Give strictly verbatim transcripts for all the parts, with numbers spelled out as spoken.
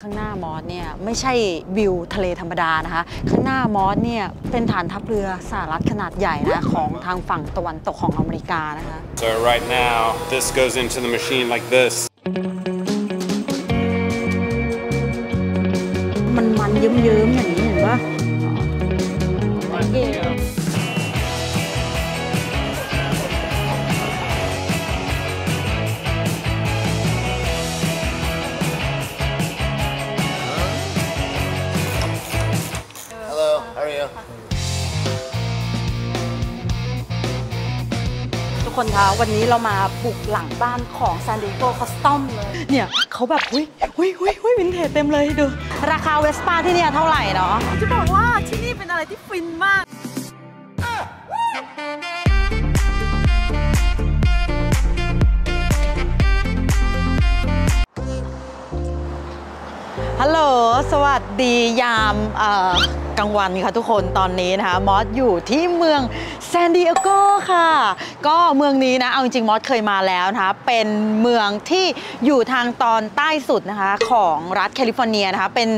ข้างหน้ามอสเนี่ยไม่ใช่วิวทะเลธรรมดานะคะข้างหน้ามอสเนี่ยเป็นฐานทัพเรือสหรัฐขนาดใหญ่นะของทางฝั่งตะวันตกของอเมริกานะคะ So right now this goes into the machine like this มันมันเยิ้มๆอย่างนี้เห็นปะทุกคนคะวันนี้เรามาบุกหลังบ้านของ San Diego Customs เลยเนี่ยเขาแบบอุ้ยอุ้ยอุ้ยอุ้ยวินเทจเต็มเลยดูราคา Vespa ที่เนี่ยเท่าไหร่เนาะจะบอกว่าที่นี่เป็นอะไรที่ฟินมากฮัลโหลสวัสดียามกลางวันค่ะทุกคนตอนนี้นะคะมอสอยู่ที่เมืองซานดิเอโกค่ะก็เมืองนี้นะเอาจริงๆมอสเคยมาแล้วนะคะเป็นเมืองที่อยู่ทางตอนใต้สุดนะคะของรัฐแคลิฟอร์เนียนะคะเป็น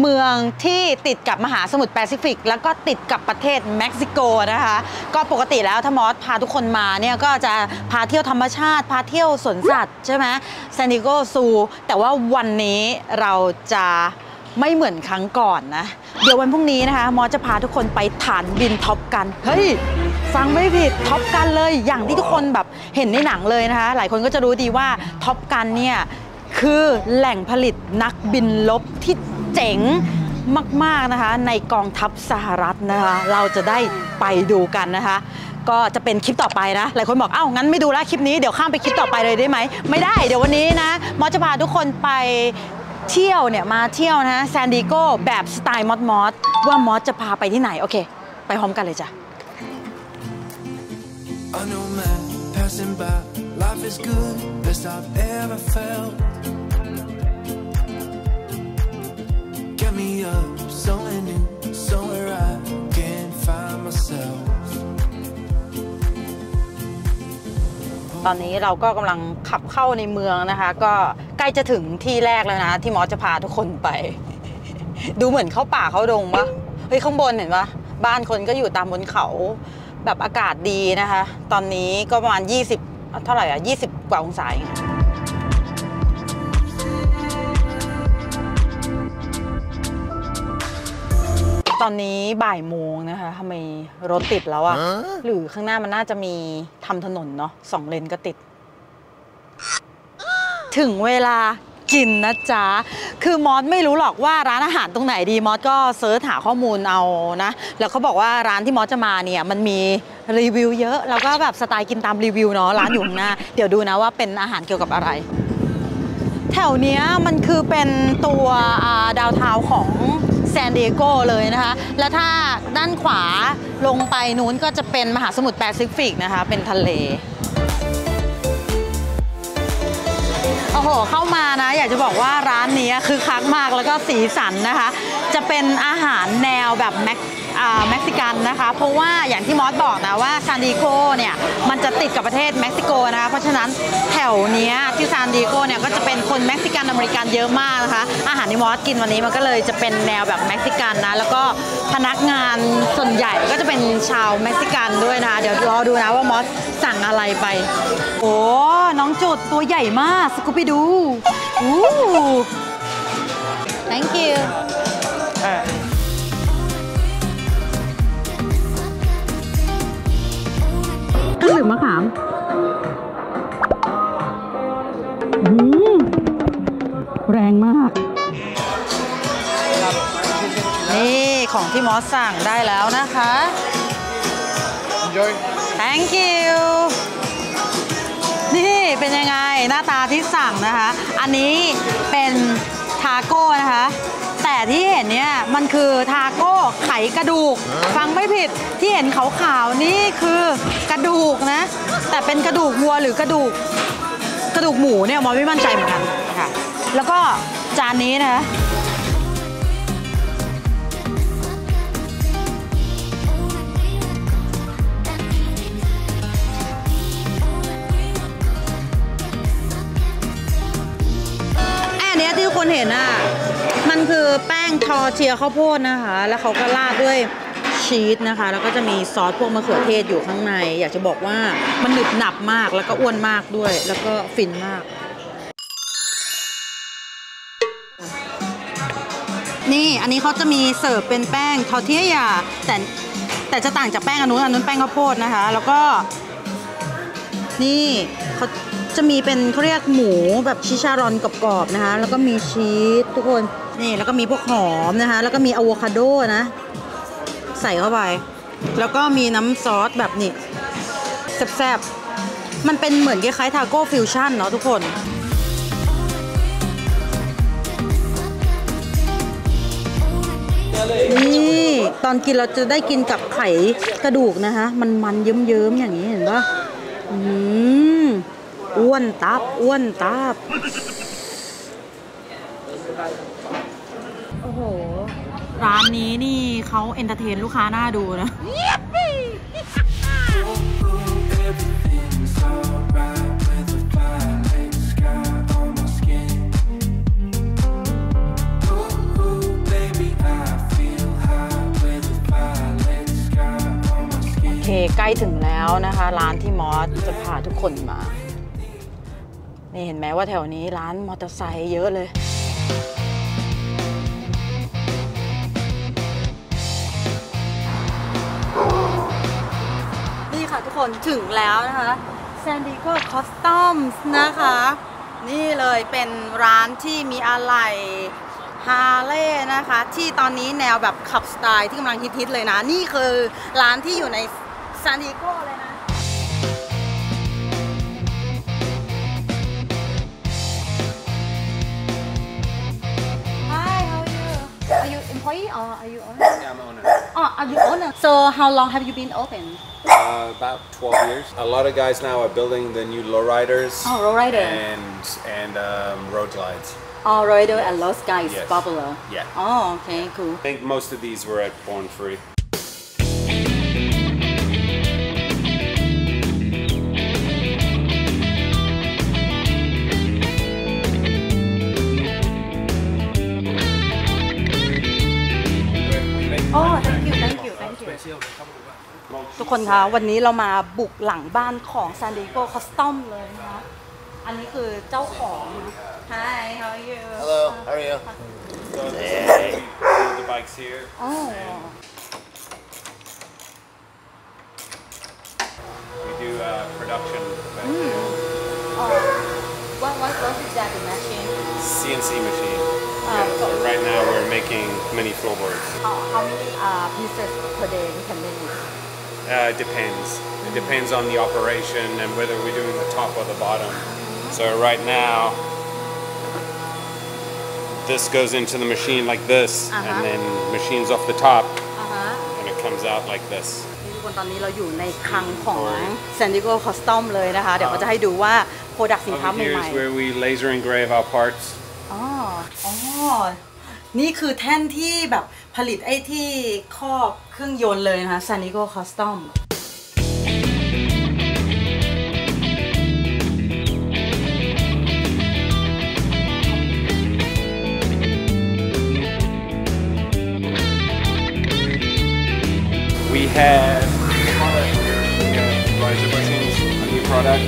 เมืองที่ติดกับมหาสมุทรแปซิฟิกแล้วก็ติดกับประเทศเม็กซิโกนะคะก็ปกติแล้วถ้ามอสพาทุกคนมาเนี่ยก็จะพาเที่ยวธรรมชาติพาเที่ยวสวนสัตว์ใช่ไหมซานดิเอโกซูแต่ว่าวันนี้เราจะไม่เหมือนครั้งก่อนนะเดี๋ยววันพรุ่งนี้นะคะมอสจะพาทุกคนไปฐานบินท็อปกันเฮ้ยฟังไม่ผิดท็อปกันเลยอย่างที่ทุกคนแบบเห็นในหนังเลยนะคะหลายคนก็จะรู้ดีว่าท็อปกันเนี่ยคือแหล่งผลิตนักบินลบที่เจ๋งมากๆนะคะในกองทัพสหรัฐนะคะเราจะได้ไปดูกันนะคะก็จะเป็นคลิปต่อไปนะหลายคนบอกเอ้างั้นไม่ดูแล้วคลิปนี้เดี๋ยวข้ามไปคลิปต่อไปเลยได้ไหมไม่ได้เดี๋ยววันนี้นะมอสจะพาทุกคนไปเที่ยวเนี่ยมาเที่ยวนะซานดิเอโกแบบสไตล์มอสมอสว่ามอสจะพาไปที่ไหนโอเคไปพร้อมกันเลยจ้ะ ตอนนี้เราก็กำลังขับเข้าในเมืองนะคะก็ใกล้จะถึงที่แรกแล้วนะที่มอสจะพาทุกคนไป ดูเหมือนเข้าป่าเข้าดงปะเฮ้ยข้างบนเห็นปะบ้านคนก็อยู่ตามบนเขาแบบอากาศดีนะคะตอนนี้ก็ประมาณยี่สิบเท่าไหร่อ่ะยี่สิบกว่าองศาเองตอนนี้บ่ายโมงนะคะทำไมรถติดแล้วอะหรือข้างหน้ามันน่าจะมีทำถนนเนาะสองเลนก็ติดถึงเวลากินนะจ๊ะคือมอสไม่รู้หรอกว่าร้านอาหารตรงไหนดีมอสก็เสิร์ชหาข้อมูลเอานะแล้วเขาบอกว่าร้านที่มอสจะมาเนี่ยมันมีรีวิวเยอะแล้วก็แบบสไตล์กินตามรีวิวเนาะร้านอยู่ข้างหน้าเดี๋ยวดูนะว่าเป็นอาหารเกี่ยวกับอะไรแถวเนี้ยมันคือเป็นตัวดาวทาวของซานดิเอโกเลยนะคะแล้วถ้าด้านขวาลงไปนู้นก็จะเป็นมหาสมุทรแปซิฟิกนะคะเป็นทะเลโอ้โหเข้ามานะอยากจะบอกว่าร้านนี้คือคักมากแล้วก็สีสันนะคะจะเป็นอาหารแนวแบบแม็กเม็กซิกันนะคะเพราะว่าอย่างที่มอสบอกนะว่าซานดิเอโกเนี่ยมันจะติดกับประเทศเม็กซิโกนะคะเพราะฉะนั้นแถวเนี้ยที่ซานดิเอโกเนี่ยก็จะเป็นคนเม็กซิกันอเมริกันเยอะมากนะคะอาหารที่มอสกินวันนี้มันก็เลยจะเป็นแนวแบบเม็กซิกันนะแล้วก็พนักงานส่วนใหญ่ก็จะเป็นชาวเม็กซิกันด้วยนะเดี๋ยวรอดูนะว่ามอสสั่งอะไรไปโอ้น้องจุดตัวใหญ่มากสกูปปี้ดูอู้ thank youหรือมะขามแรงมากนี่ของที่มอสสั่งได้แล้วนะคะ Enjoy. Thank you นี่เป็นยังไงหน้าตาที่สั่งนะคะอันนี้เป็นทาโก้นะคะแต่ที่เห็นเนี่ยมันคือทาโก้ไขกระดูกฟังไม่ผิดที่เห็นขาวๆนี่คือกระดูกนะแต่เป็นกระดูกวัวหรือกระดูกกระดูกหมูเนี่ยมอไม่มั่นใจเหมือนกันค่ะแล้วก็จานนี้นะอันนี้ที่คนเห็นอ่ะ แป้งทอเชียข้าวโพดนะคะแล้วเขาก็ราดด้วยชีสนะคะแล้วก็จะมีซอสพวกมะเขือเทศอยู่ข้างในอยากจะบอกว่ามันหนึบหนับมากแล้วก็อ้วนมากด้วยแล้วก็ฟินมากนี่อันนี้เขาจะมีเสิร์ฟเป็นแป้งทอร์ติญ่าแต่แต่จะต่างจากแป้งอันนู้นอันนู้นแป้งข้าวโพดนะคะแล้วก็นี่เขาจะมีเป็นเขาเรียกหมูแบบชิชารอนกรอบๆนะคะแล้วก็มีชีสทุกคนนี่แล้วก็มีพวกหอมนะคะแล้วก็มีอะโวคาโดนะใส่เข้าไปแล้วก็มีน้ำซอสแบบนี้แซ่บๆมันเป็นเหมือนคล้ายๆทาโก้ฟิวชั่นเนาะทุกคนนี่ตอนกินเราจะได้กินกับไข่กระดูกนะคะมันมันเยิ้มๆอย่างนี้เห็นปะอืมอ้วนตับอ้วนตับโอ้โหร้านนี้นี่เขาเอนเตอร์เทนลูกค้าน่าดูนะใกล้ถึงแล้วนะคะร้านที่มอสจะพาทุกคนมานี่เห็นไหมว่าแถวนี้ร้านมอเตอร์ไซค์เยอะเลยนี่ค่ะทุกคนถึงแล้วนะคะ San Diego Customs นะคะนี่เลยเป็นร้านที่มีอะไหล่ Harley นะคะที่ตอนนี้แนวแบบขับสไตล์ที่กำลังฮิตๆเลยนะนี่คือร้านที่อยู่ในซานดิเอโกเลยนะHi, how are you? Are you employee or are you owner? Yeah, I'm owner. Oh, are you owner? So how long have you been open? Uh, about twelve years. A lot of guys now are building the new lowriders. Oh, lowrider. And and um, road glides. Oh, lowrider and low sky is popular. Yeah. Oh, okay, cool. I think most of these were at Born Free.ทุกคนคะวันนี้เรามาบุกหลังบ้านของ San Diego Custom เลยนะคะอันนี้คือเจ้าของ Hi, how are you? Hello, how are you? So the bike's here. Oh. We do production. Oh. What what what is that machine? ซี เอ็น ซี machine.Yeah, so right now we're making mini floorboards. How, how many uh, pieces per day can they use? Uh, it depends. It depends on the operation and whether we're doing the top or the bottom. So right now, this goes into the machine like this, uh-huh. and then machines off the top, uh-huh. and it comes out like this.ตอนนี้เราอยู่ในคลังของ San Diego Custom เลยนะคะเดี๋ยวเราจะให้ดูว่า product สินค้าใหม่ๆ Here's where we laser engrave our parts.อ๋อ นี่คือแท่นที่แบบผลิตไอ้ที่ครอบเครื่องยนต์เลยนะคะ San Diego Custom We have laser buttons on your product.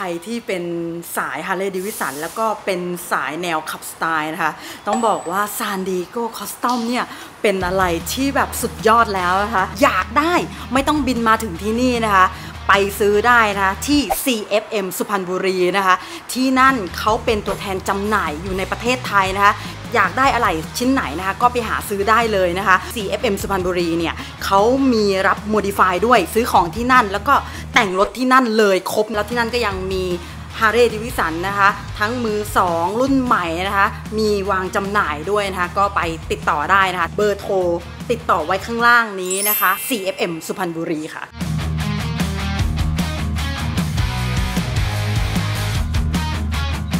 ใครที่เป็นสาย Harley Davidson แล้วก็เป็นสายแนวขับสไตล์นะคะต้องบอกว่า San Diego Custom เนี่ยเป็นอะไรที่แบบสุดยอดแล้วนะคะอยากได้ไม่ต้องบินมาถึงที่นี่นะคะไปซื้อได้นะคะที่ ซี เอฟ เอ็ม สุพรรณบุรีนะคะที่นั่นเขาเป็นตัวแทนจำหน่ายอยู่ในประเทศไทยนะคะอยากได้อะไรชิ้นไหนนะคะก็ไปหาซื้อได้เลยนะคะ ซี เอฟ เอ็ม สุพรรณบุรีเนี่ยเขามีรับโมดิฟายด้วยซื้อของที่นั่นแล้วก็แต่งรถที่นั่นเลยครบแล้วที่นั่นก็ยังมีHarley Davidson นะคะทั้งมือสองรุ่นใหม่นะคะมีวางจำหน่ายด้วยนะคะก็ไปติดต่อได้นะคะเบอร์โทร ติดต่อไว้ข้างล่างนี้นะคะ ซี เอฟ เอ็ม สุพรรณบุรีค่ะ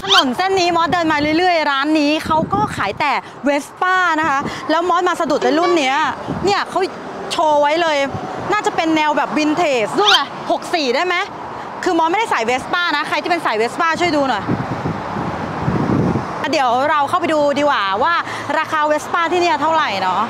ถนนเส้นนี้มอสเดินมาเรื่อยๆร้านนี้เขาก็ขายแต่ Vespa นะคะแล้วมอสมาสะดุดในรุ่นเนี้ยเนี่ยเขาโชว์ไว้เลยน่าจะเป็นแนวแบบวินเทจรุ่นอะไรหกสิบสี่ได้ไหมคือมอสไม่ได้ใส่ Vespa นะใครที่เป็นใส่ Vespa ช่วยดูหน่อยเดี๋ยวเราเข้าไปดูดีกว่าว่าราคา Vespa ที่เนี่ยเท่าไหร่เนาะ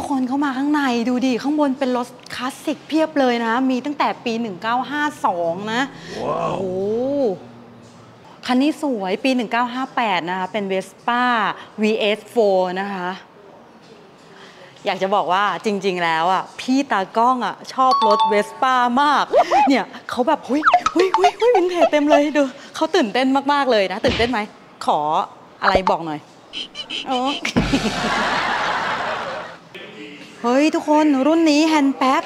ทุกคนเข้ามาข้างในดูดิข้างบนเป็นรถคลาสสิกเพียบเลยนะมีตั้งแต่ปีหนึ่งเก้าห้าสองนะ wow. โอ้คันนี้สวยปีหนึ่งเก้าห้าแปดนะคะเป็น Vespa วี เอส โฟร์ นะคะอยากจะบอกว่าจริงๆแล้วอ่ะพี่ตากล้องอ่ะชอบรถ Vespa มาก เนี่ยเขาแบบเฮ้ยเฮ้ยเฮ้ยเฮ้ยวินเทจเต็มเลยดูเขาตื่นเต้นมากๆเลยนะตื่นเต้นไหมขออะไรบอกหน่อยโอ้ เฮ้ยทุกคนรุ่นนี้แฮนด์แบ็ก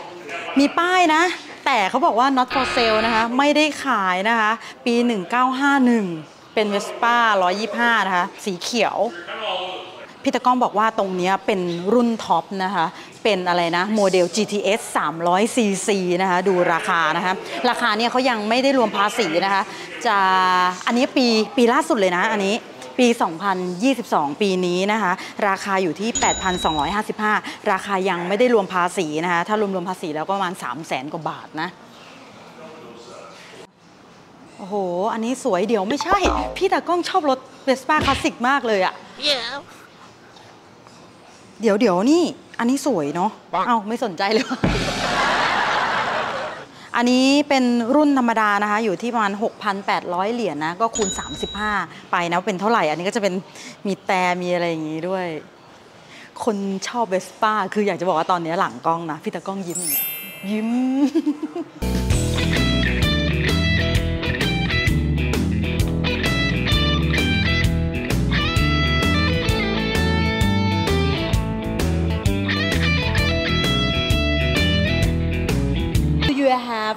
มีป้ายนะแต่เขาบอกว่า not for sale นะคะไม่ได้ขายนะคะปีหนึ่งเก้าห้าหนึ่งเป็น Vespa หนึ่งสองห้านะคะสีเขียวพี่ตะก้องบอกว่าตรงนี้เป็นรุ่นท็อปนะคะเป็นอะไรนะโมเดล จี ที เอส สามร้อยซีซี นะคะดูราคานะคะราคาเนี่ยเขายังไม่ได้รวมภาษีนะคะจะอันนี้ปีปีล่าสุดเลยนะอันนี้ปีสองพันยี่สิบสองปีนี้นะคะราคาอยู่ที่ แปดพันสองร้อยห้าสิบห้า ราคายังไม่ได้รวมภาษีนะคะถ้ารวมรวมภาษีแล้วก็ประมาณ สามแสน กว่าบาทนะโอ้โหอันนี้สวยเดี๋ยวไม่ใช่พี่ตากล้องชอบรถ Vespa คลาสสิกมากเลยอะ yeah. เดี๋ยวเดี๋ยวนี่อันนี้สวยเนาะเอ้าไม่สนใจเลย อันนี้เป็นรุ่นธรรมดานะคะอยู่ที่ประมาณ หกพันแปดร้อย เหรียญนะก็คูณสามสิบห้าไปนะเป็นเท่าไหร่อันนี้ก็จะเป็นมีแต่มีอะไรอย่างงี้ด้วยคนชอบเวสป้าคืออยากจะบอกว่าตอนนี้หลังกล้องนะพี่ตากล้องยิ้มยิ้ม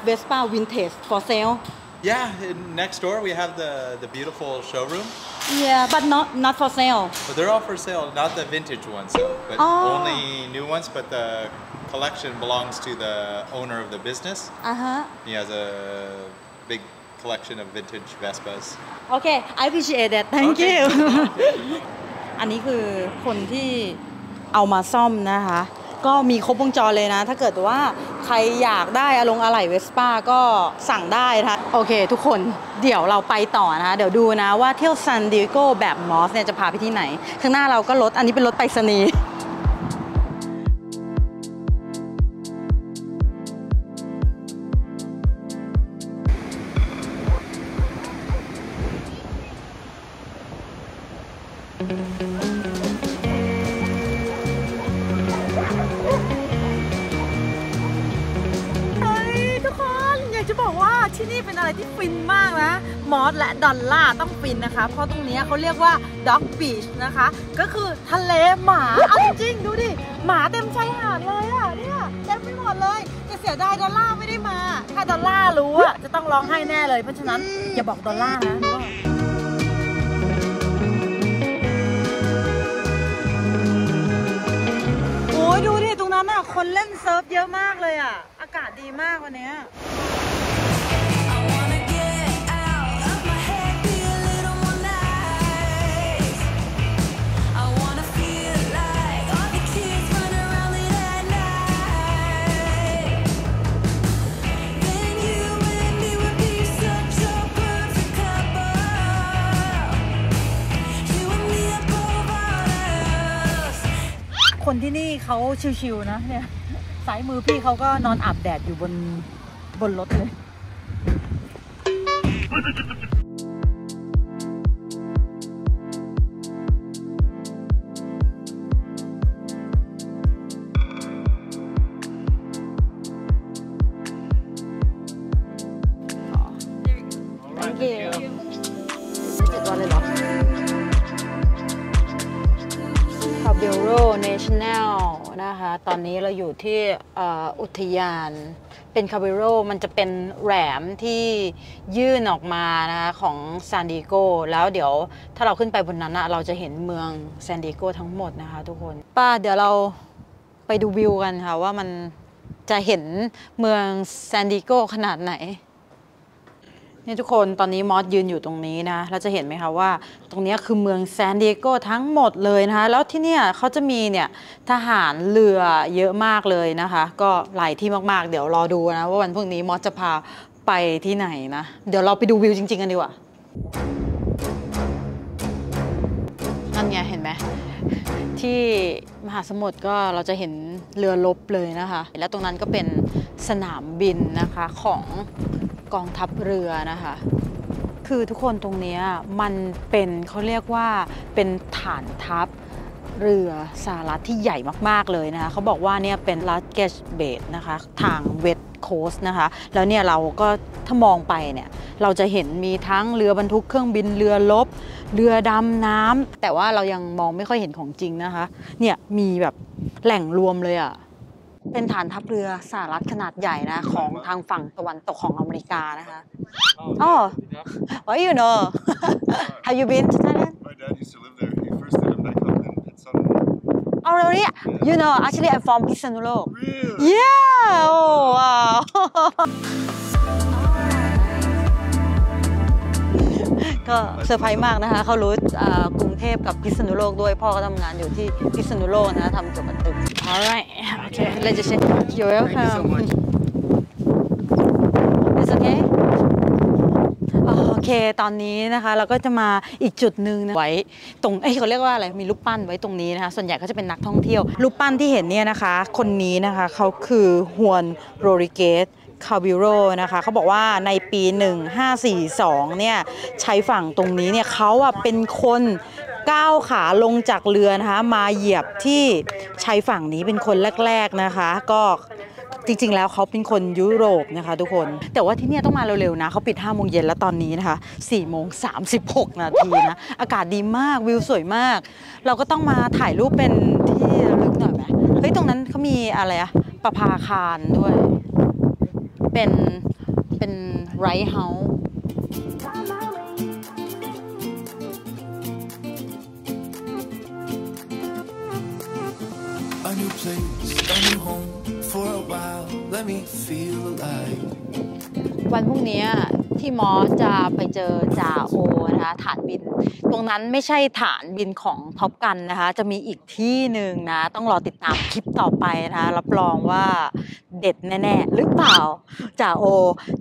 Vespa vintage for sale. Yeah, next door we have the the beautiful showroom. Yeah, but not not for sale. But they're all for sale, not the vintage ones though, but oh. only new ones. But the collection belongs to the owner of the business. Uh huh. He has a big collection of vintage Vespas. Okay, I appreciate that. Thank okay. you. อันนี้คือคนที่เอามาซ่อมนะคะก็มีครบวงจรเลยนะถ้าเกิดว่าใครอยากได้อลงอะไหล่เวสป้าก็สั่งได้นะโอเคทุกคนเดี๋ยวเราไปต่อนะเดี๋ยวดูนะว่าเที่ยวซันดิเอโกแบบมอสเนี่ยจะพาไปที่ไหนข้างหน้าเราก็รถอันนี้เป็นรถไปรษณีย์ที่นี่เป็นอะไรที่ฟินมากนะมอสและดอลล่าต้องฟินนะคะเพราะตรงนี้เขาเรียกว่า Dog Beach นะคะก็คือทะเลหมาเอาจริงๆดูดิหมาเต็มชายหาดเลยอ่ะเนี่ยเต็มไปหมดเลยจะเสียดายดอลล่าไม่ได้มาถ้าดอลล่ารู้อ่ะจะต้องร้องไห้แน่เลยเพราะฉะนั้นอย่าบอกดอลล่านะโอ้ยดูดิตรงนั้นอ่ะคนเล่นเซิร์ฟเยอะมากเลยอ่ะอากาศดีมากวันนี้คนที่นี่เขาชิวๆนะเนี่ยสายมือพี่เขาก็นอนอาบแดดอยู่บนบนรถเลยนะคะตอนนี้เราอยู่ที่อุทยาน เป็นคาบิโรมันจะเป็นแหลมที่ยื่นออกมานะคะของซานดิเอโกแล้วเดี๋ยวถ้าเราขึ้นไปบนนั้นนะเราจะเห็นเมืองซานดิเอโกทั้งหมดนะคะทุกคนป้าเดี๋ยวเราไปดูวิวกันค่ะว่ามันจะเห็นเมืองซานดิเอโกขนาดไหนนี่ทุกคนตอนนี้มอสยืนอยู่ตรงนี้นะเราจะเห็นไหมคะว่าตรงนี้คือเมืองซานดิเอโกทั้งหมดเลยนะคะแล้วที่เนี่ยเขาจะมีเนี่ยทหารเรือเยอะมากเลยนะคะก็หลายที่มากๆเดี๋ยวรอดูนะว่าวันพรุ่งนี้มอสจะพาไปที่ไหนนะเดี๋ยวเราไปดูวิวจริงๆกันดีกว่านั่นไงเห็นไหมที่มหาสมุทรก็เราจะเห็นเรือรบเลยนะคะแล้วตรงนั้นก็เป็นสนามบินนะคะของกองทัพเรือนะคะคือทุกคนตรงนี้มันเป็นเขาเรียกว่าเป็นฐานทัพเรือสหรัฐที่ใหญ่มากๆเลยนะคะเขาบอกว่าเนี่ยเป็นลัสเกจเบดนะคะทางเวสต์โคสต์นะคะแล้วเนี่ยเราก็ถ้ามองไปเนี่ยเราจะเห็นมีทั้งเรือบรรทุกเครื่องบินเรือรบเรือดำน้ำแต่ว่าเรายังมองไม่ค่อยเห็นของจริงนะคะเนี่ยมีแบบแหล่งรวมเลยอ่ะเป็นฐานทัพเรือสหรัฐขนาดใหญ่นะของทางฝั่งตะวันตกของอเมริกานะคะอ๋อ Why you know Have you been to Thailand? My dad used to live there. He first did a nightclub in Sanulok. Oh really? You know, actually I'm from Sanulok. Really? Yeah. Oh wow. ก็เซอร์ไพรส์มากนะคะเขารู้กรุงเทพกับพิษณุโลกด้วยพ่อก็ทำงานอยู่ที่พิษณุโลกนะทำจบบันทึก alright okay let's just say you're welcome it's okay okay ตอนนี้นะคะเราก็จะมาอีกจุดหนึ่งนะไว้ตรงไอ้เขาเรียกว่าอะไรมีรูปปั้นไว้ตรงนี้นะคะส่วนใหญ่เขาจะเป็นนักท่องเที่ยวรูปปั้นที่เห็นเนี่ยนะคะคนนี้นะคะเขาคือฮวนโรริเกสคาบิโรนะคะเขาบอกว่าในปีหนึ่งพันห้าร้อยสี่สิบสองเนี่ยชายฝั่งตรงนี้เนี่ยเขาอ่ะเป็นคนก้าวขาลงจากเรือนะคะมาเหยียบที่ชายฝั่งนี้เป็นคนแรกๆนะคะก็จริงๆแล้วเขาเป็นคนยุโรปนะคะทุกคนแต่ว่าที่เนี่ยต้องมาเร็วๆนะเขาปิดห้าโมงเย็นแล้วตอนนี้นะคะสี่โมงสามสิบหกนาทีนะอากาศดีมากวิวสวยมากเราก็ต้องมาถ่ายรูปเป็นที่ระลึกหน่อยไหมเฮ้ยตรงนั้นเขามีอะไรอะประภาคารด้วยเป็นเป็นไรท์เฮาส์วันพรุ่งนี้ที่มอสจะไปเจอจ่าโอนะคะฐานบินตรงนั้นไม่ใช่ฐานบินของท็อปกันนะคะจะมีอีกที่หนึ่งนะต้องรอติดตามคลิปต่อไปนะคะรับรองว่าเด็ดแน่ๆหรือเปล่าจ่าโอ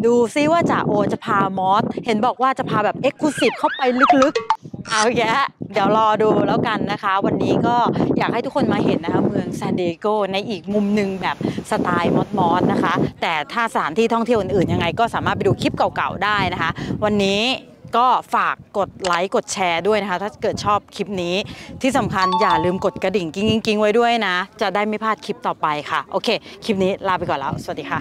ดูซิว่าจ่าโอจะพามอสเห็นบอกว่าจะพาแบบเอ็กซ์คลูซีฟเข้าไปลึกๆเอาแยะเดี๋ยวรอดูแล้วกันนะคะวันนี้ก็อยากให้ทุกคนมาเห็นนะคะเมืองซานดิเอโกในอีกมุมหนึ่งแบบสไตล์มอสมอสนะคะแต่ถ้าสถานที่ท่องเที่ยวอื่นๆยังไงก็สามารถไปดูคลิปเก่าๆได้นะคะวันนี้ก็ฝากกดไลค์กดแชร์ด้วยนะคะถ้าเกิดชอบคลิปนี้ที่สำคัญอย่าลืมกดกระดิ่งกิ๊งๆๆไว้ด้วยนะจะได้ไม่พลาดคลิปต่อไปค่ะโอเคคลิปนี้ลาไปก่อนแล้วสวัสดีค่ะ